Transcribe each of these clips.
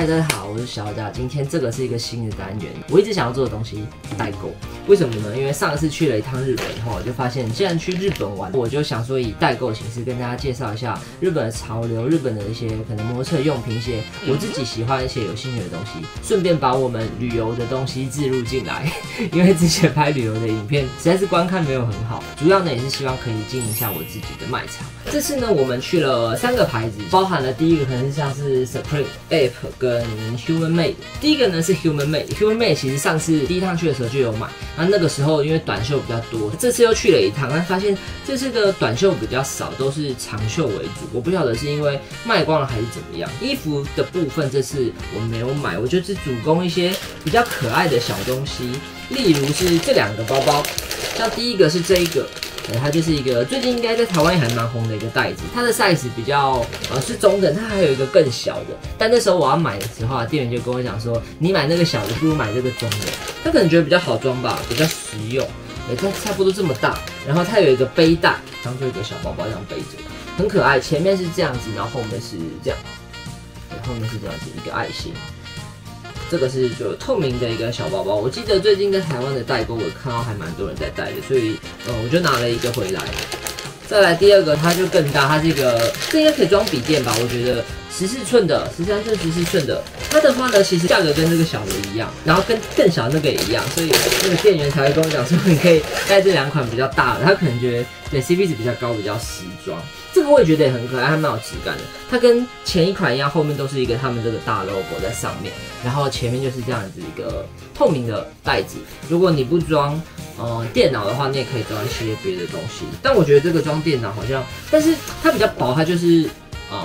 嗨，大家好，我是小贾。今天这个是一个新的单元，我一直想要做的东西——代购。为什么呢？因为上一次去了一趟日本后，我就发现，既然去日本玩，我就想说以代购形式跟大家介绍一下日本的潮流、日本的一些可能摩托车用品、一些我自己喜欢、一些有兴趣的东西，顺便把我们旅游的东西置入进来。因为之前拍旅游的影片实在是观看没有很好，主要呢也是希望可以经营一下我自己的卖场。这次呢，我们去了3个牌子，包含了第一个可能像是 Supreme、A.P.P 跟 Human Made。第一个呢是 Human Made，Human Made 其实上次第一趟去的时候就有买，那个时候因为短袖比较多，这次又去了一趟，但发现这次的短袖比较少，都是长袖为主。我不晓得是因为卖光了还是怎么样。衣服的部分这次我没有买，我就只主攻一些比较可爱的小东西，例如是这2个包包，像第一个是这一个。它就是一个最近应该在台湾也还蛮红的一个袋子，它的 size 比较是中等，它还有一个更小的。但那时候我要买的时候，店员就跟我讲说，你买那个小的不如买这个中的，它可能觉得比较好装吧，比较实用。它差不多这么大，然后它有一个背带，当做一个小包包这样背着，很可爱。前面是这样子，然后后面是这样，后面是这样子一个爱心。这个是就透明的一个小包包，我记得最近在台湾的代购，我看到还蛮多人在带的，所以我就拿了一个回来。再来第二个，它就更大，它这应该可以装笔电吧？我觉得14寸的、13寸、14寸的，它的话呢，其实价格跟这个小的一样，然后跟更小的那个也一样，所以那个店员才会跟我讲说，你可以带这2款比较大的，他可能觉得对 CP 值比较高，比较时装。这个我也觉得也很可爱，还蛮有质感的。它跟前一款一样，后面都是一个他们这个大 logo 在上面，然后前面就是这样子一个透明的袋子。如果你不装电脑的话，你也可以装一些别的东西。但我觉得这个装电脑好像，但是它比较薄，它就是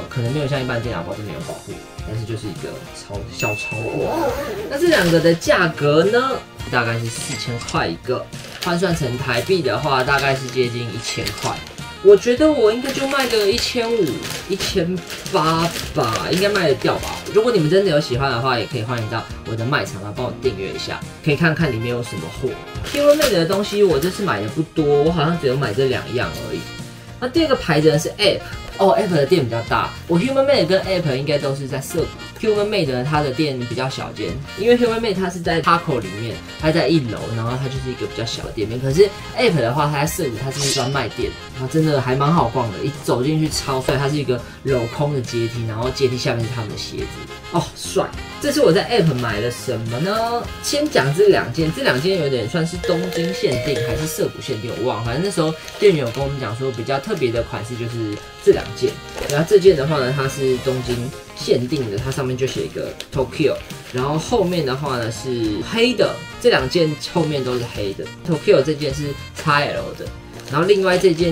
可能没有像一般电脑包这么有保护，但是就是一个超薄。那这2个的价格呢，大概是4000块一个，换算成台币的话，大概是接近1000块。我觉得我应该就卖个1500、1800吧，应该卖得掉吧。如果你们真的有喜欢的话，也可以欢迎到我的卖场来帮我订阅一下，可以看看里面有什么货。Human Made 的东西我这次买的不多，我好像只有买这2样而已。那第二个牌子呢是 App， App 的店比较大，我 Human Made 跟 App 应该都是在涩谷。Human Made 呢，它的店比较小间，因为 Human Made 它是在 Hako 里面，它在1楼，然后它就是一个比较小的店面。可是 App 的话，它在涩谷，它是一专卖店，它真的还蛮好逛的。一走进去超帅，它是一个镂空的阶梯，然后阶梯下面是他们的鞋子，哦，帅！这次我在 App 买了什么呢？先讲这2件有点算是东京限定还是涩谷限定，我忘了。反正那时候店员有跟我们讲说，比较特别的款式就是这2件。然后这件的话呢，它是东京限定的，它上面就写一个 Tokyo， 然后后面的话呢是黑的，这2件后面都是黑的。Tokyo 这件是 XL 的，然后另外这件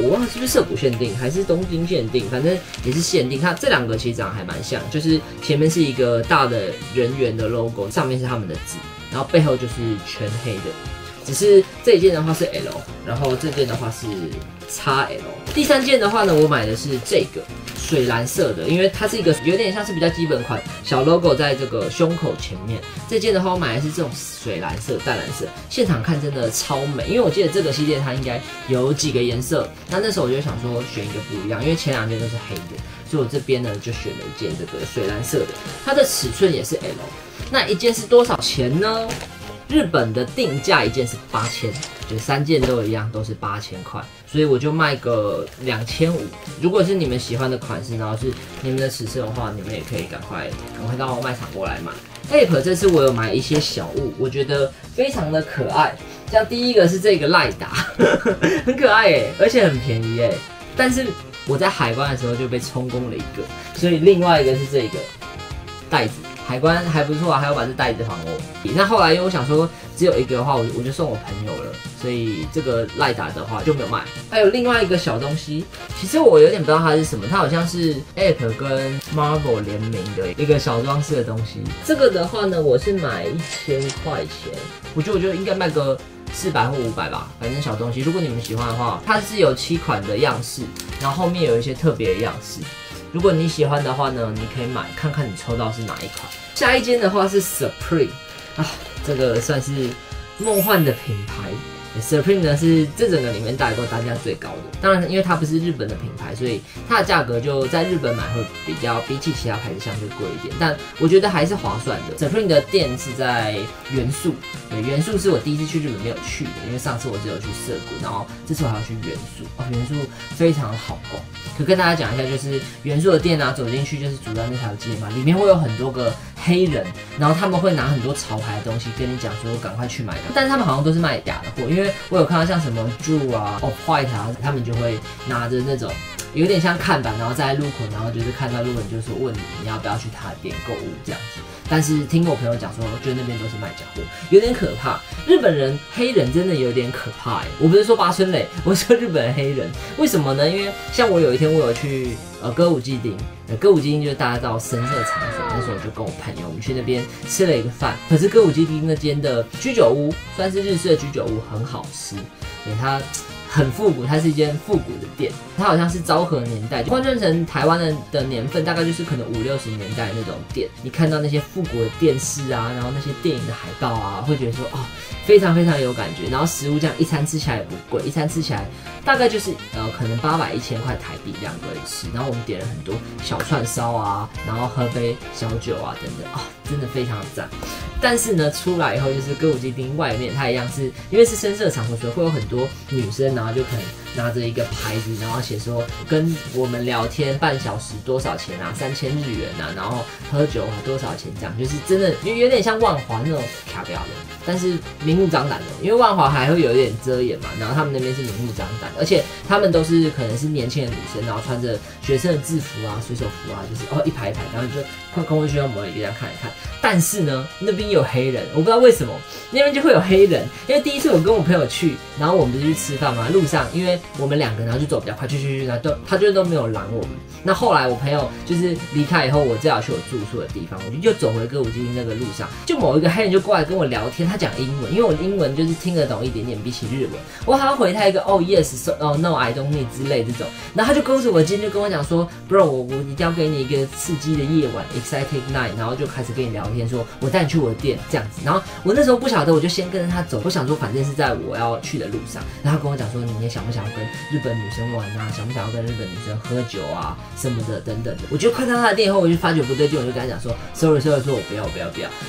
我忘了是不是涩谷限定还是东京限定，反正也是限定。它这2个其实长得还蛮像，就是前面是一个大的人猿的 logo， 上面是他们的字，然后背后就是全黑的。只是这一件的话是 L， 然后这件的话是 XL。第3件的话呢，我买的是这个水蓝色的，因为它是一个有点像是比较基本款，小 logo 在这个胸口前面。这件的话，我买的是这种水蓝色、淡蓝色，现场看真的超美。因为我记得这个系列它应该有几个颜色，那时候我就想说选一个不一样，因为前2件都是黑的，所以我这边呢就选了一件这个水蓝色的，它的尺寸也是 L。那一件是多少钱呢？日本的定价一件是8000，就3件都一样，都是8000块，所以我就卖个2500。如果是你们喜欢的款式，然后是你们的尺寸的话，你们也可以赶快到卖场过来买。App 这次我有买一些小物，我觉得非常的可爱，像第一个是这个赖达，很可爱耶，而且很便宜耶。但是我在海关的时候就被充公了1个，所以另外一个是这个袋子。海关还不错啊，还要把这袋子还我。那后来因为我想说只有1个的话，我就送我朋友了，所以这个赖打的话就没有卖。还有另外一个小东西，其实我有点不知道它是什么，它好像是 App 跟 Marvel 联名的一个小装饰的东西。这个的话呢，我是买1000块钱，我觉得应该卖个400或500吧，反正小东西。如果你们喜欢的话，它是有7款的样式，然后后面有一些特别的样式。如果你喜欢的话呢，你可以买看看你抽到是哪一款。下一间的话是 Supreme， 这个算是梦幻的品牌， Supreme 呢是这整个里面代购单价最高的，当然因为它不是日本的品牌，所以它的价格就在日本买会比较比起其他牌子相对贵一点，但我觉得还是划算的。Supreme 的店是在原宿，对，原宿是我第一次去日本没有去的，因为上次我只有去涩谷，然后这次我还要去原宿，哦，原宿非常好逛。可跟大家讲一下，就是原宿的店啊，走进去就是主要那条街嘛，里面会有很多个黑人，然后他们会拿很多潮牌的东西跟你讲说赶快去买，但是他们好像都是卖假的货，因为我有看到像什么 Jew 啊、Off-White 啊，他们就会拿着那种有点像看板，然后在路口，然后就是看到路人就说问你要不要去他的店购物这样子。但是听我朋友讲说，我觉得那边都是卖假货，有点可怕。日本人黑人真的有点可怕哎，我不是说八村垒，我说日本黑人，为什么呢？因为像我有一天我有去歌舞伎町，歌舞伎町就是大家知道深色场所，那时候我就跟我朋友我们去那边吃了一个饭，可是歌舞伎町那间的居酒屋算是日式的居酒屋，很好吃，对它。很复古，它是一间复古的店，它好像是昭和年代，换算成台湾的年份，大概就是可能50、60年代那种店。你看到那些复古的电视啊，然后那些电影的海报啊，会觉得说哦，非常非常有感觉。然后食物这样一餐吃起来也不贵，一餐吃起来大概就是可能800、1000块台币两个人吃。然后我们点了很多小串烧啊，然后喝杯小酒啊等等，哦，真的非常赞。但是呢，出来以后就是歌舞伎町外面，它一样是因为是深色场合，所以会有很多女生啊。然后就可能拿着一个牌子，然后写说跟我们聊天半小时多少钱啊，3000日元啊，然后喝酒多少钱这样，就是真的有点像万华那种卡表的，但是明目张胆的，因为万华还会有一点遮掩嘛，然后他们那边是明目张胆，而且他们都是可能是年轻的女生，然后穿着学生的制服啊、水手服啊，就是哦一排一排，然后就空空虚虚模一样看一看。但是呢，那边有黑人，我不知道为什么那边就会有黑人，因为第一次我跟我朋友去，然后我们就去吃饭嘛。路上，因为我们两个，然后就走比较快，去，然后他就都没有拦我们。那后来我朋友就是离开以后，我只好去我住宿的地方，我就又走回歌舞伎町那个路上，就某一个黑人就过来跟我聊天，他讲英文，因为我的英文就是听得懂一点点，比起日文，我好像回他一个 oh yes so oh no I don't need 之类这种，然后他就勾着我肩，就跟我讲说 bro 我一定要给你一个刺激的夜晚 exciting night， 然后就开始跟你聊天，说我带你去我的店这样子，然后我那时候不晓得，我就先跟着他走，我想说反正是在我要去的路上，然后他跟我讲说。你也想不想要跟日本女生玩啊？想不想要跟日本女生喝酒啊？什么的等等的。我就看到他的店以后，我就发觉不对劲，我就跟他讲说 ，sorry， 说我不要。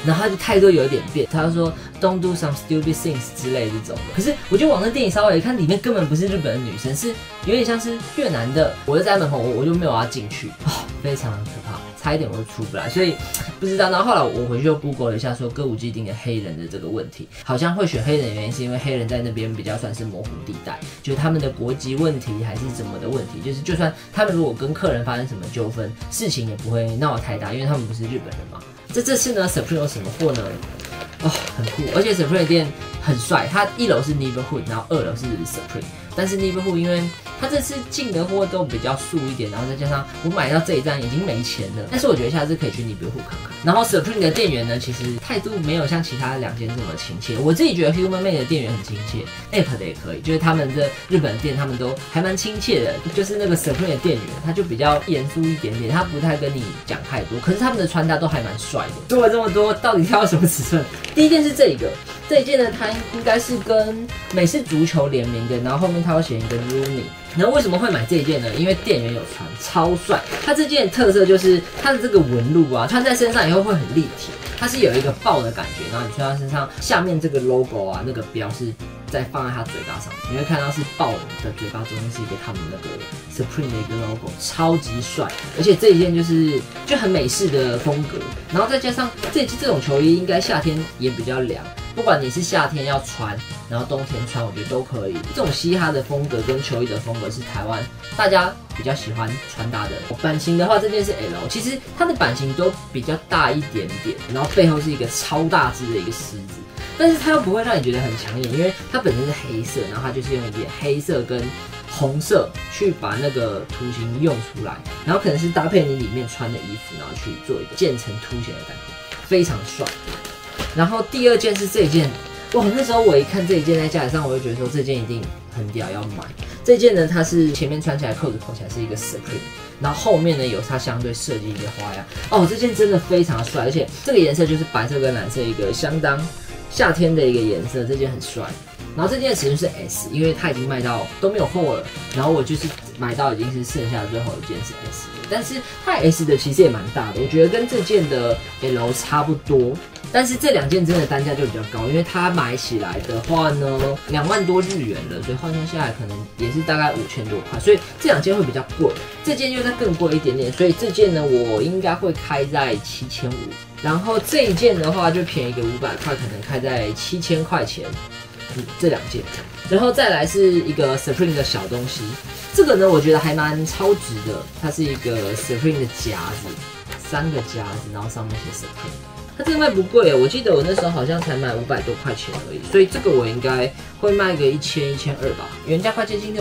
然后他就态度有点变，他就说 don't do some stupid things 之类这种的。可是我就往那电影稍微一看，里面根本不是日本的女生，是有点像是越南的。我就在门口，我就没有要进去，哦，非常可怕，差一点我就出不来。所以不知道。然后后来我回去又 Google 了一下，说歌舞伎町的黑人的这个问题，好像会选黑人的原因是因为黑人在那边比较算是模糊地带。就是他们的国籍问题还是怎么的问题，就是就算他们如果跟客人发生什么纠纷，事情也不会闹太大，因为他们不是日本人嘛。这次呢 ，Supreme 有什么货呢？哦，很酷，而且 Supreme 店很帅，它1楼是 Neighborhood， 然后2楼是 Supreme， 但是 Neighborhood 因为它这次进的货都比较素一点，然后再加上我买到这一站已经没钱了，但是我觉得下次可以去 Neighborhood 看看。然后 Supreme 的店员呢，其实态度没有像其他两间这么亲切。我自己觉得 Human Made 的店员很亲切 ，A.P.P 的也可以，就是他们的日本店他们都还蛮亲切的。就是那个 Supreme 的店员，他就比较严肃一点点，他不太跟你讲太多。可是他们的穿搭都还蛮帅的。说了这么多，到底挑什么尺寸？第一件是这一件呢，它应该是跟美式足球联名的，然后后面它会写一个 Rooney。然后为什么会买这一件呢？因为店员有穿，超帅。它这件的特色就是它的这个纹路啊，穿在身上以后会很立体，它是有一个爆的感觉。然后你穿在身上，下面这个 logo 啊，那个标是再放在它嘴巴上，你会看到是爆的嘴巴中间是一个他们那个 Supreme 的一个 logo， 超级帅。而且这一件就很美式的风格，然后再加上这种球衣应该夏天也比较凉。不管你是夏天要穿，然后冬天穿，我觉得都可以。这种嘻哈的风格跟球衣的风格是台湾大家比较喜欢穿搭的。版型的话，这件是 L， 其实它的版型都比较大一点点，然后背后是一个超大只的一个狮子，但是它又不会让你觉得很抢眼，因为它本身是黑色，然后它就是用一点黑色跟红色去把那个图形用出来，然后可能是搭配你里面穿的衣服，然后去做一个渐层凸显的感觉，非常帅。然后第二件是这一件，哇！那时候我一看这一件在架子上，我就觉得说这件一定很屌，要买。这件呢，它是前面穿起来扣子扣起来是一个 Supreme， 然后后面呢有它相对设计一个花样。哦，这件真的非常帅，而且这个颜色就是白色跟蓝色一个相当夏天的一个颜色，这件很帅。然后这件尺寸是 S， 因为它已经卖到都没有货了，然后我就是买到已经是剩下的最后一件是 S， 但是它 S 的其实也蛮大的，我觉得跟这件的 L 差不多。 但是这两件真的单价就比较高，因为它买起来的话呢，2万多日元了，所以换算下来可能也是大概5000多块，所以这两件会比较贵，这件又再更贵一点点，所以这件呢我应该会开在7500，然后这一件的话就便宜个500块，可能开在7000块钱，这两件，然后再来是一个 Supreme 的小东西，这个呢我觉得还蛮超值的，它是一个 Supreme 的夹子，3个夹子，然后上面写 Supreme。 它这个卖不贵，我记得我那时候好像才买500多块钱而已，所以这个我应该会卖个1000、1200吧，原价快接近600，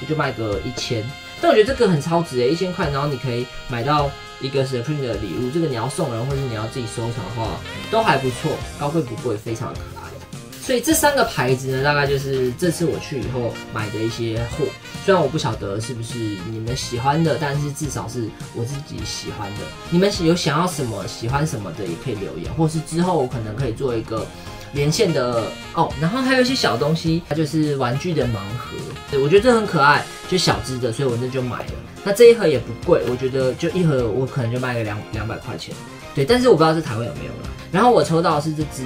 我就卖个1000。但我觉得这个很超值1000块，然后你可以买到一个 Supreme 的礼物，这个你要送人或者你要自己收藏的话，都还不错，高贵不贵，非常可爱。所以这3个牌子呢，大概就是这次我去以后买的一些货，虽然我不晓得是不是你们喜欢的，但是至少是我自己喜欢的。你们有想要什么、喜欢什么的，也可以留言，或是之后我可能可以做一个连线的哦。然后还有一些小东西，它就是玩具的盲盒，对我觉得这很可爱，就小只的，所以我那就买了。那这一盒也不贵，我觉得就一盒我可能就卖个200块钱，对。但是我不知道这台湾有没有了。然后我抽到的是这只。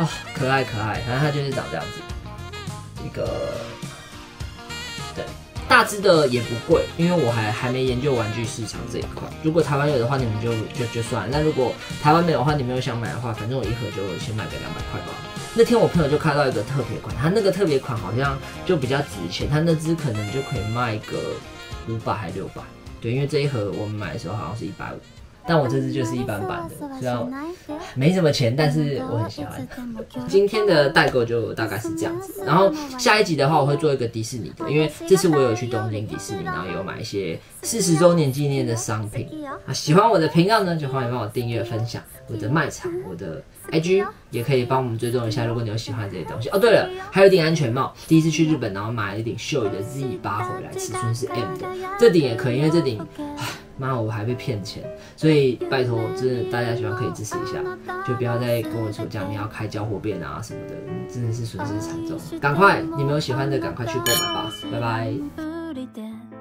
啊、哦，可爱可爱，反正它就是长这样子，一个，对，大只的也不贵，因为我还没研究玩具市场这一块。如果台湾有的话，你们就算了；那如果台湾没有的话，你们又想买的话，反正我一盒就先买个200块吧。那天我朋友就看到一个特别款，它那个特别款好像就比较值钱，它那只可能就可以卖个500还600，对，因为这一盒我们买的时候好像是150。 但我这支就是一般般的，虽然没什么钱，但是我很喜欢。今天的代购就大概是这样子，然后下一集的话我会做一个迪士尼的，因为这次我有去东京迪士尼，然后有买一些40周年纪念的商品啊。喜欢我的频道呢，就欢迎帮我订阅、分享我的卖场、我的 IG， 也可以帮我们追踪一下，如果你有喜欢这些东西哦。对了，还有一顶安全帽，第一次去日本，然后买了一顶秀宇的 Z8 回来，尺寸是 M 的，这顶也可以，因为这顶。 妈，我还被骗钱，所以拜托，真的大家喜欢可以支持一下，就不要再跟我说讲你要开交货店啊什么的，真的是损失惨重。赶快，你们有喜欢的赶快去购买吧，拜拜。